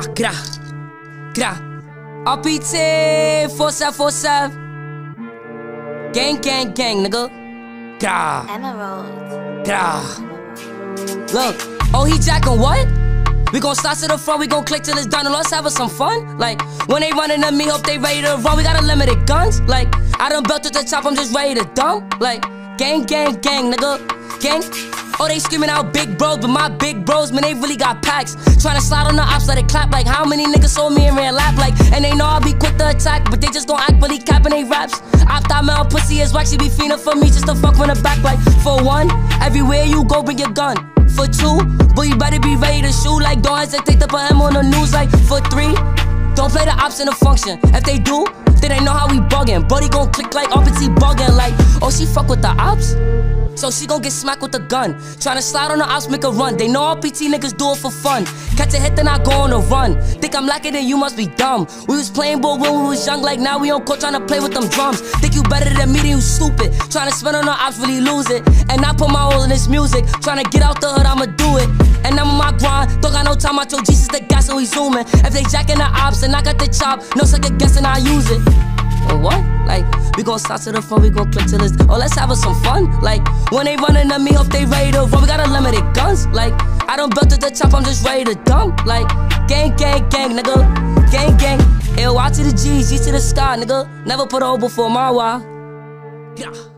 Acra, cra, a pizza, força, força. Gang, gang, gang, nigga. Cra, Emerald, cra. Look, oh, he jacking what? We gon' start to the front, we gon' click till it's done and let's have us some fun. Like, when they running at me, hope they ready to run. We got unlimited guns. Like, I done built at the top, I'm just ready to dump. Like, gang, gang, gang, nigga, gang. Oh, they screaming out big bros, but my big bros, man, they really got packs. Tryna slide on the ops, let it clap. Like, how many niggas sold me and ran lap? Like, and they know I'll be quick to attack, but they just gon' act really capping they raps. Opt out, man, pussy is whack, she be fiendin' for me just to fuck with her back. Like, for one, everywhere you go, bring your gun. For two, boy, you better be ready to shoot. Like, don't hesitate to put him on the news. Like, for three, don't play the ops in the function. If they do, then they know how we buggin'. Brody gon' click like opposite buggin'. Like, oh, she fuck with the ops? So she gon' get smacked with a gun. Tryna slide on the ops, make a run. They know all PT niggas do it for fun. Catch a hit, then I go on a run. Think I'm lacking, then you must be dumb. We was playing ball when we was young. Like now we on court tryna play with them drums. Think you better than me, then you stupid. Tryna spin on the ops, really lose it. And I put my all in this music. Tryna get out the hood, I'ma do it. And I'm on my grind. Don't got no time, I told Jesus the gas, so we zoomin'. If they jackin' the ops, then I got the chop. No second guessing, I use it. What? Like, we gon' start to the front, we gon' click to this. Oh, let's have us some fun. Like, when they running at me, hope they ready to run. We got unlimited guns. Like, I done built at the top, I'm just ready to dump. Like, gang, gang, gang, nigga. Gang, gang. L Y to the G, G to the sky, nigga. Never put a hole before my Y. Yeah.